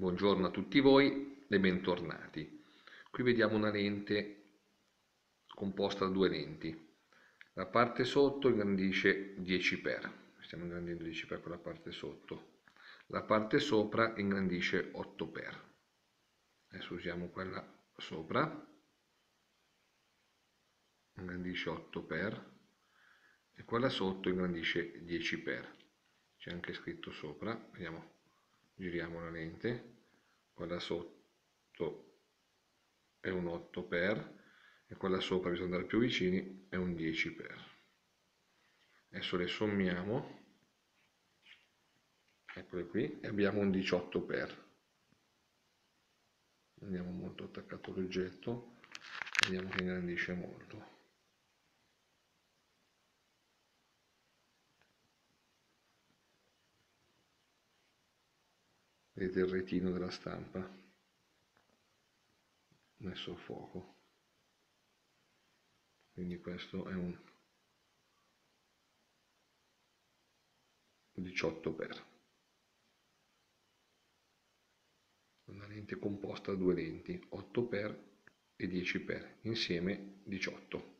Buongiorno a tutti voi e bentornati. Qui vediamo una lente composta da due lenti. La parte sotto ingrandisce 10x, stiamo ingrandendo 10x con la parte sotto. La parte sopra ingrandisce 8x. Adesso usiamo quella sopra, ingrandisce 8x, e quella sotto ingrandisce 10x. C'è anche scritto sopra, vediamo. Giriamo la lente, quella sotto è un 8x e quella sopra, bisogna andare più vicini, è un 10x. Adesso le sommiamo, eccole qui, e abbiamo un 18x. Andiamo molto attaccato all'oggetto, vediamo che ingrandisce molto. Vedete il retino della stampa messo a fuoco, quindi questo è un 18x. Una lente composta da due lenti, 8x e 10x, insieme 18.